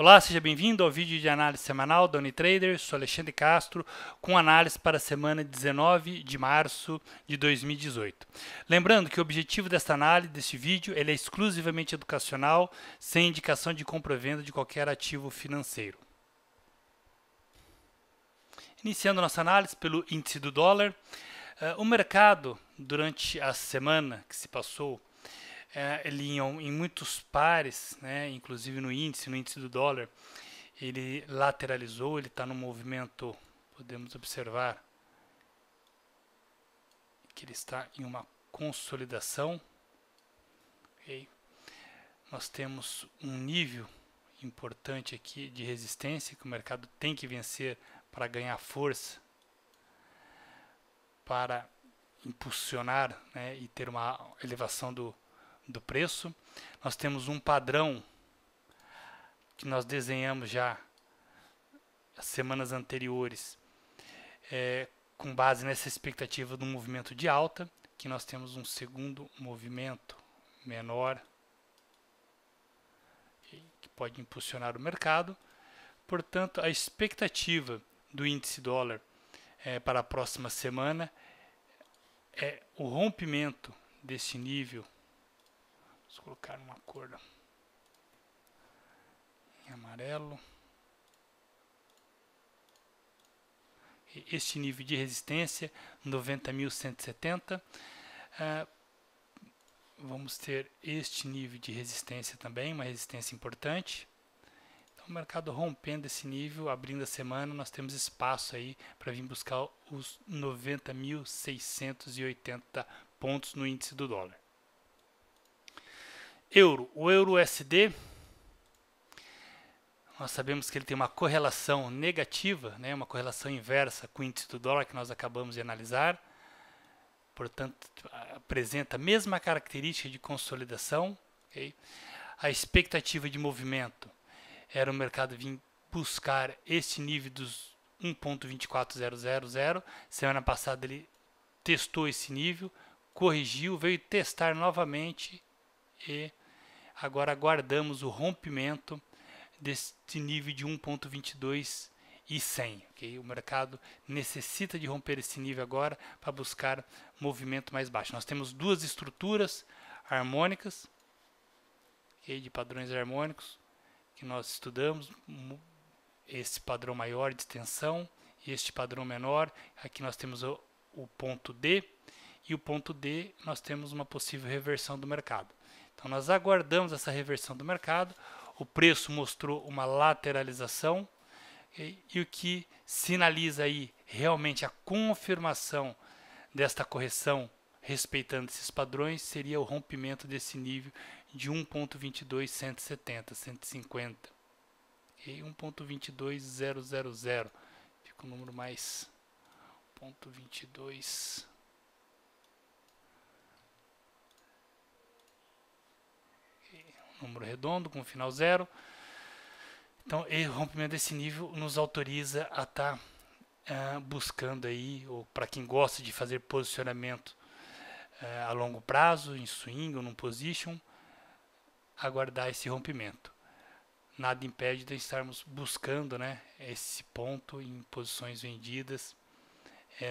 Olá, seja bem-vindo ao vídeo de análise semanal da UniTrader. Sou Alexandre Castro, com análise para a semana 19 de março de 2018. Lembrando que o objetivo desta análise, deste vídeo, ele é exclusivamente educacional, sem indicação de compra ou venda de qualquer ativo financeiro. Iniciando nossa análise pelo índice do dólar, o mercado, durante a semana que se passou, ele em muitos pares, né, inclusive no índice do dólar, ele lateralizou, ele está no movimento, podemos observar que ele está em uma consolidação. Okay. Nós temos um nível importante aqui de resistência que o mercado tem que vencer para ganhar força, para impulsionar, né, e ter uma elevação do preço. Nós temos um padrão que nós desenhamos já as semanas anteriores, com base nessa expectativa de um movimento de alta, que nós temos um segundo movimento menor que pode impulsionar o mercado. Portanto, a expectativa do índice dólar para a próxima semana é o rompimento desse nível. Vou colocar uma cor em amarelo. Este nível de resistência, 90.170. Vamos ter este nível de resistência também, uma resistência importante. Então, o mercado rompendo esse nível, abrindo a semana, nós temos espaço aí para vir buscar os 90.680 pontos no índice do dólar. Euro, o euro-USD, nós sabemos que ele tem uma correlação negativa, né, uma correlação inversa com o índice do dólar que nós acabamos de analisar. Portanto, apresenta a mesma característica de consolidação. Okay? A expectativa de movimento era o mercado vir buscar este nível dos 1.24000. Semana passada ele testou esse nível, corrigiu, veio testar novamente e agora aguardamos o rompimento deste nível de 1.22100. Okay? O mercado necessita de romper esse nível agora para buscar movimento mais baixo. Nós temos duas estruturas harmônicas, okay, de padrões harmônicos, que nós estudamos. Esse padrão maior de tensão, este padrão menor. Aqui nós temos o ponto D, e o ponto D nós temos uma possível reversão do mercado. Então, nós aguardamos essa reversão do mercado, o preço mostrou uma lateralização, e o que sinaliza aí realmente a confirmação desta correção, respeitando esses padrões, seria o rompimento desse nível de 1.22170, 150, e 1.22000, fica um número mais, 1.22... número redondo com final zero. Então, o rompimento desse nível nos autoriza a estar buscando aí, ou para quem gosta de fazer posicionamento a longo prazo, em swing ou num position, aguardar esse rompimento. Nada impede de estarmos buscando, né, esse ponto em posições vendidas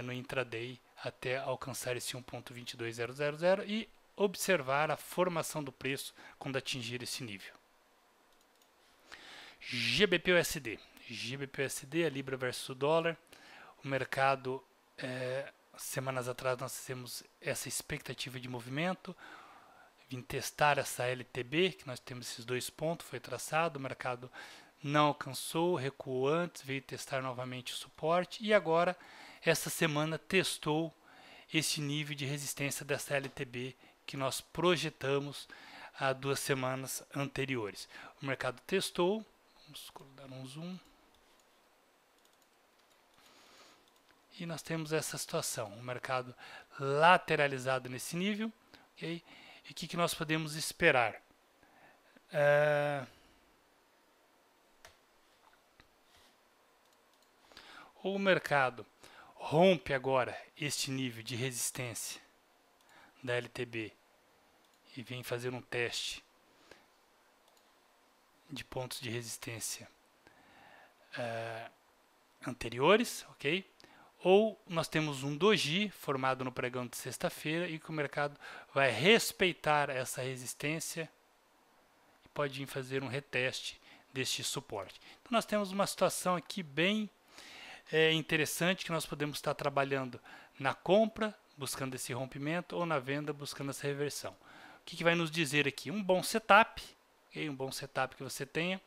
no intraday até alcançar esse 1.22000 e observar a formação do preço quando atingir esse nível. GBP-USD. GBP-USD, a libra versus o dólar. O mercado, semanas atrás, nós temos essa expectativa de movimento. Vim testar essa LTB, que nós temos esses dois pontos, foi traçado. O mercado não alcançou, recuou antes, veio testar novamente o suporte. E agora, essa semana, testou esse nível de resistência dessa LTB que nós projetamos há duas semanas anteriores. O mercado testou, vamos dar um zoom, e nós temos essa situação, o mercado lateralizado nesse nível, okay? E o que nós podemos esperar? O mercado rompe agora este nível de resistência da LTB e vem fazer um teste de pontos de resistência anteriores, ok? Ou nós temos um doji formado no pregão de sexta-feira e que o mercado vai respeitar essa resistência e pode vir fazer um reteste deste suporte. Então, nós temos uma situação aqui bem interessante que nós podemos estar trabalhando na compra, buscando esse rompimento, ou na venda, buscando essa reversão. O que, que vai nos dizer aqui? Um bom setup, okay? Um bom setup que você tenha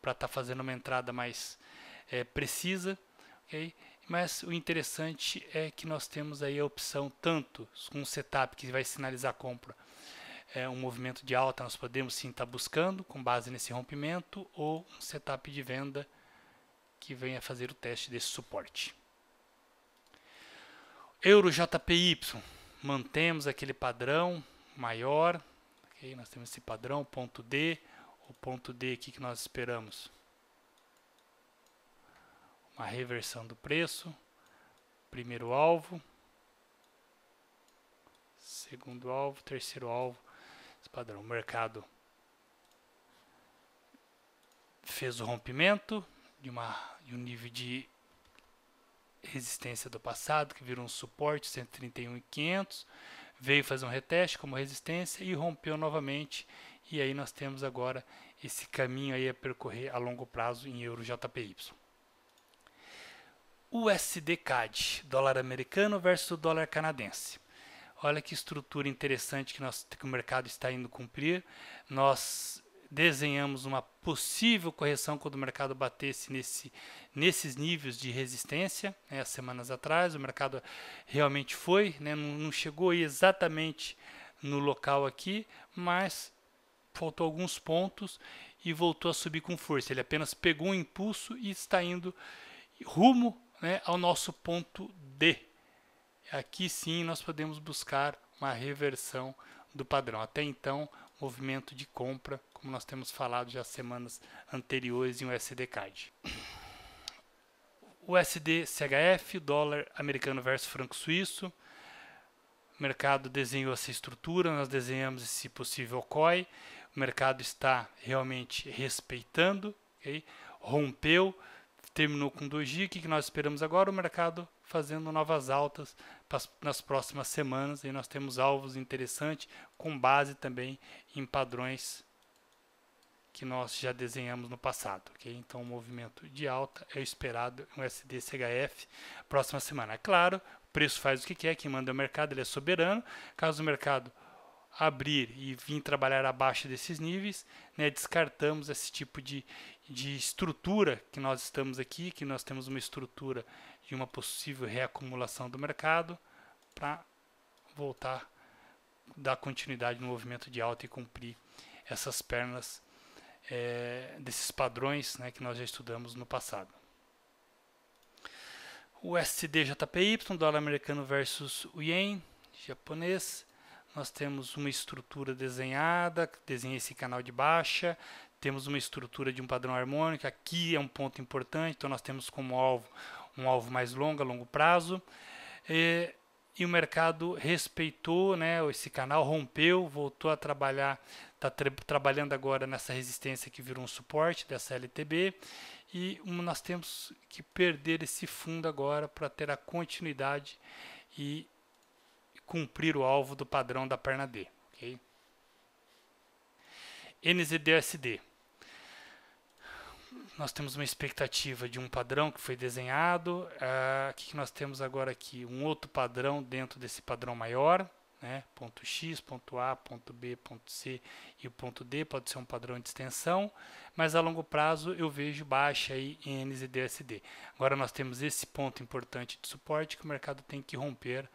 para estar fazendo uma entrada mais precisa, ok? Mas o interessante é que nós temos aí a opção tanto com um setup que vai sinalizar a compra, um movimento de alta, nós podemos sim estar buscando com base nesse rompimento, ou um setup de venda que venha fazer o teste desse suporte. Euro JPY, mantemos aquele padrão maior, okay? Nós temos esse padrão, ponto D, o ponto D aqui que nós esperamos uma reversão do preço, primeiro alvo, segundo alvo, terceiro alvo, esse padrão. O mercado fez o rompimento de um nível de resistência do passado, que virou um suporte, 131.500, veio fazer um reteste como resistência e rompeu novamente, e aí nós temos agora esse caminho aí a percorrer a longo prazo em euro JPY. USD/CAD, dólar americano versus dólar canadense. Olha que estrutura interessante que o mercado está indo cumprir. Nós desenhamos uma possível correção quando o mercado batesse nesses níveis de resistência, né? Há semanas atrás, o mercado realmente foi, né? Não chegou aí exatamente no local aqui, mas faltou alguns pontos e voltou a subir com força. Ele apenas pegou um impulso e está indo rumo, né, ao nosso ponto D. Aqui sim nós podemos buscar uma reversão do padrão. Até então, movimento de compra, como nós temos falado já semanas anteriores em USD/CAD. USD/CHF, dólar americano versus franco suíço. O mercado desenhou essa estrutura, nós desenhamos esse possível COI. O mercado está realmente respeitando, okay? Rompeu, terminou com doji. O que nós esperamos agora? O mercado fazendo novas altas nas próximas semanas. E nós temos alvos interessantes com base também em padrões que nós já desenhamos no passado. Okay? Então, o movimento de alta é esperado no USD/CHF próxima semana. É claro, o preço faz o que quer, quem manda é o mercado, ele é soberano. Caso o mercado abrir e vir trabalhar abaixo desses níveis, né, descartamos esse tipo de estrutura que nós estamos aqui, que nós temos uma estrutura de uma possível reacumulação do mercado para voltar, dar continuidade no movimento de alta e cumprir essas pernas desses padrões, né, que nós já estudamos no passado. O USD/JPY, dólar americano versus o ien japonês. Nós temos uma estrutura desenhada, desenhei esse canal de baixa, temos uma estrutura de um padrão harmônico, aqui é um ponto importante, então nós temos como alvo um alvo mais longo, a longo prazo, e o mercado respeitou, né, esse canal, rompeu, voltou a trabalhar, está trabalhando agora nessa resistência que virou um suporte dessa LTB, e nós temos que perder esse fundo agora para ter a continuidade e cumprir o alvo do padrão da perna D, ok? NZD/USD. Nós temos uma expectativa de um padrão que foi desenhado. O que nós temos agora aqui? Um outro padrão dentro desse padrão maior, né? Ponto X, ponto A, ponto B, ponto C e o ponto D. Pode ser um padrão de extensão, mas a longo prazo eu vejo baixa aí em NZD/USD. Agora nós temos esse ponto importante de suporte que o mercado tem que romper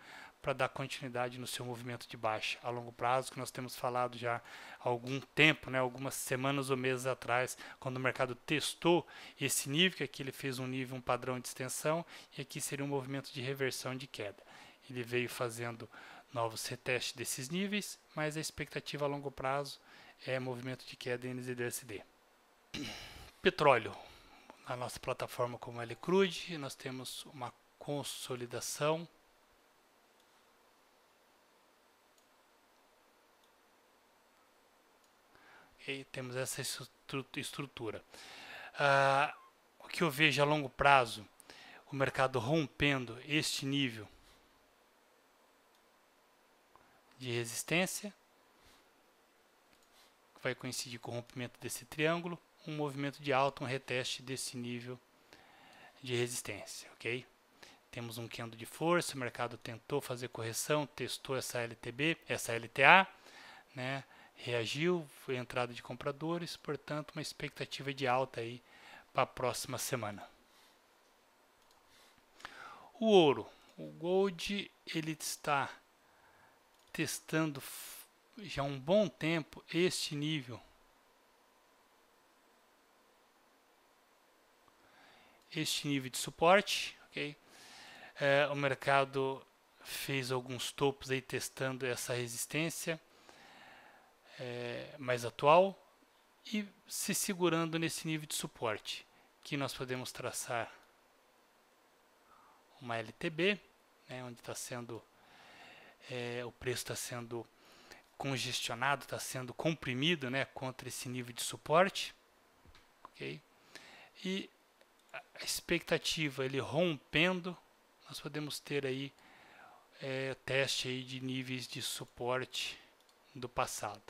para dar continuidade no seu movimento de baixa a longo prazo, que nós temos falado já há algum tempo, né, algumas semanas ou meses atrás, quando o mercado testou esse nível, que aqui ele fez um nível, um padrão de extensão, e aqui seria um movimento de reversão de queda. Ele veio fazendo novos retestes desses níveis, mas a expectativa a longo prazo é movimento de queda em NZD/USD. Petróleo. Na nossa plataforma como LCrude, nós temos uma consolidação, e temos essa estrutura. O que eu vejo a longo prazo, o mercado rompendo este nível de resistência, que vai coincidir com o rompimento desse triângulo, um movimento de alta, um reteste desse nível de resistência, ok? Temos um candle de força, o mercado tentou fazer correção, testou essa LTB, essa LTA, né? Reagiu, foi entrada de compradores, portanto, uma expectativa de alta aí para a próxima semana. O ouro, o gold, ele está testando já há um bom tempo este nível. Este nível de suporte, ok? O mercado fez alguns topos aí testando essa resistência mais atual e se segurando nesse nível de suporte, que nós podemos traçar uma LTB, né, onde está sendo o preço está sendo congestionado, está sendo comprimido, né, contra esse nível de suporte, ok? E a expectativa, ele rompendo, nós podemos ter aí teste aí de níveis de suporte do passado.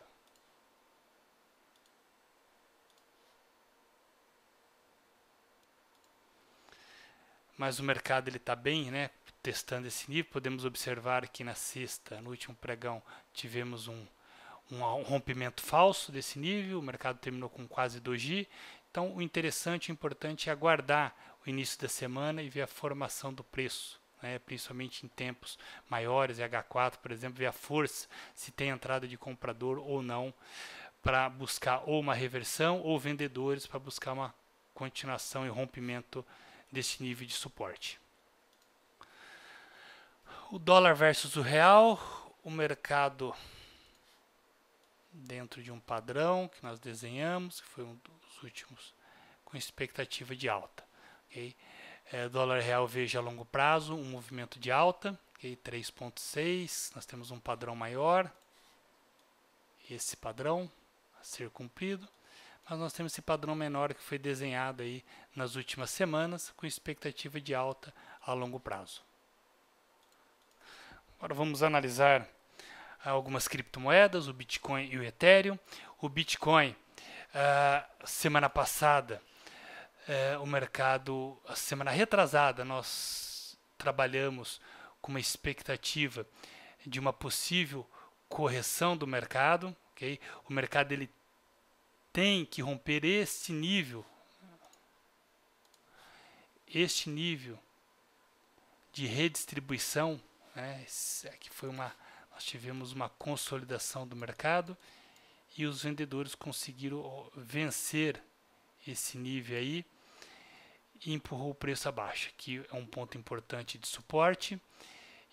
Mas o mercado ele está bem, né, testando esse nível. Podemos observar que na sexta, no último pregão, tivemos um rompimento falso desse nível. O mercado terminou com quase doji. Então, o interessante e importante é aguardar o início da semana e ver a formação do preço, né? Principalmente em tempos maiores, H4, por exemplo, ver a força, se tem entrada de comprador ou não, para buscar ou uma reversão ou vendedores para buscar uma continuação e rompimento desse nível de suporte. O dólar versus o real, o mercado dentro de um padrão que nós desenhamos, que foi um dos últimos com expectativa de alta, okay? Dólar real, veja a longo prazo um movimento de alta, okay? 3,6, nós temos um padrão maior, esse padrão a ser cumprido, mas nós temos esse padrão menor que foi desenhado aí nas últimas semanas com expectativa de alta a longo prazo. Agora vamos analisar algumas criptomoedas, o Bitcoin e o Ethereum. O Bitcoin, semana passada, o mercado, a semana retrasada, nós trabalhamos com uma expectativa de uma possível correção do mercado, okay? O mercado ele tem que romper este nível de redistribuição, né? Aqui foi uma, nós tivemos uma consolidação do mercado e os vendedores conseguiram vencer esse nível aí e empurrou o preço abaixo, que é um ponto importante de suporte,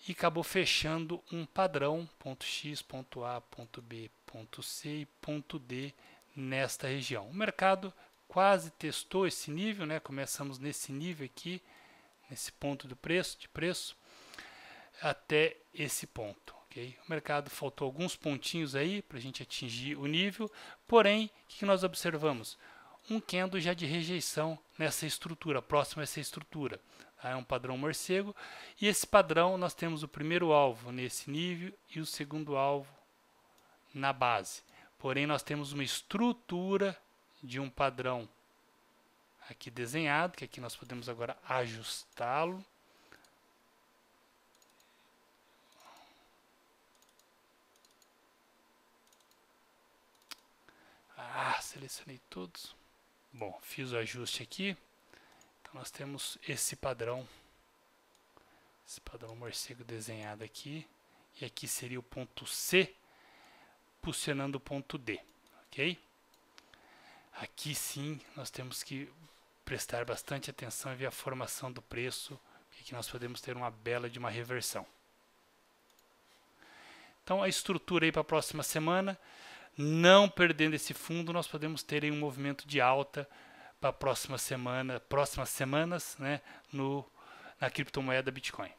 e acabou fechando um padrão ponto X, ponto A, ponto B, ponto C e ponto D nesta região. O mercado quase testou esse nível, né? Começamos nesse nível aqui, nesse ponto do preço, de preço até esse ponto. O mercado faltou alguns pontinhos aí para a gente atingir o nível, porém, o que nós observamos? Um candle já de rejeição nessa estrutura, próximo a essa estrutura. É um padrão morcego, e esse padrão nós temos o primeiro alvo nesse nível e o segundo alvo na base. Porém, nós temos uma estrutura de um padrão aqui desenhado, que aqui nós podemos agora ajustá-lo. Selecionei todos. Bom, fiz o ajuste aqui. Então nós temos esse padrão morcego desenhado aqui, e aqui seria o ponto C, posicionando o ponto D, ok? Aqui sim nós temos que prestar bastante atenção e ver a formação do preço, porque aqui nós podemos ter uma bela de uma reversão. Então a estrutura aí para a próxima semana. Não perdendo esse fundo, nós podemos ter um movimento de alta para a próxima semana, próximas semanas, né, na criptomoeda Bitcoin.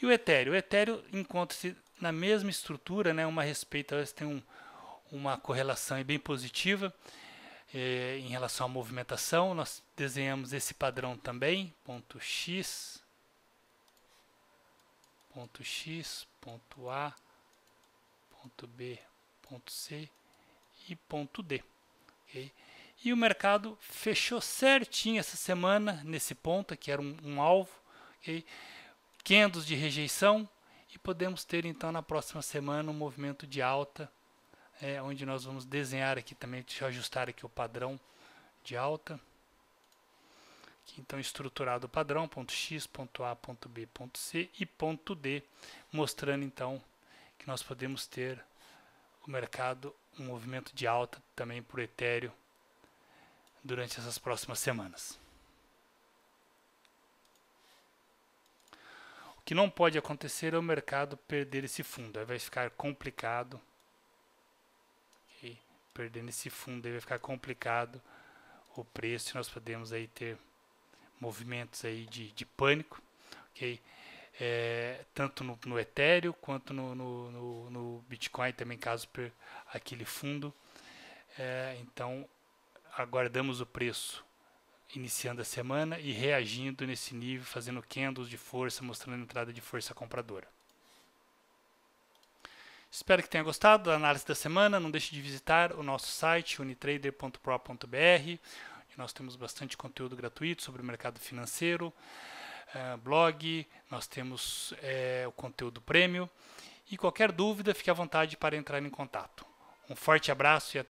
E o Ethereum? O Ethereum encontra-se na mesma estrutura, né, uma respeita, tem uma correlação bem positiva em relação à movimentação. Nós desenhamos esse padrão também, ponto X, ponto X, ponto A, ponto B, ponto C e ponto D. Okay? E o mercado fechou certinho essa semana nesse ponto, que era um alvo, okay? Candles de rejeição, e podemos ter então na próxima semana um movimento de alta, onde nós vamos desenhar aqui também, deixa eu ajustar aqui o padrão de alta. Então, estruturado o padrão, ponto X, ponto A, ponto B, ponto C e ponto D, mostrando então que nós podemos ter o mercado, um movimento de alta também para o Ethereum durante essas próximas semanas. O que não pode acontecer é o mercado perder esse fundo, aí vai ficar complicado, okay? Perdendo esse fundo aí vai ficar complicado o preço, nós podemos aí ter movimentos aí de pânico, ok? Tanto no Ethereum quanto no Bitcoin também, caso per aquele fundo. Então aguardamos o preço iniciando a semana e reagindo nesse nível, fazendo candles de força, mostrando entrada de força compradora. Espero que tenha gostado da análise da semana. Não deixe de visitar o nosso site unitrader.pro.br. Nós temos bastante conteúdo gratuito sobre o mercado financeiro, blog, nós temos o conteúdo prêmio. E qualquer dúvida, fique à vontade para entrar em contato. Um forte abraço e até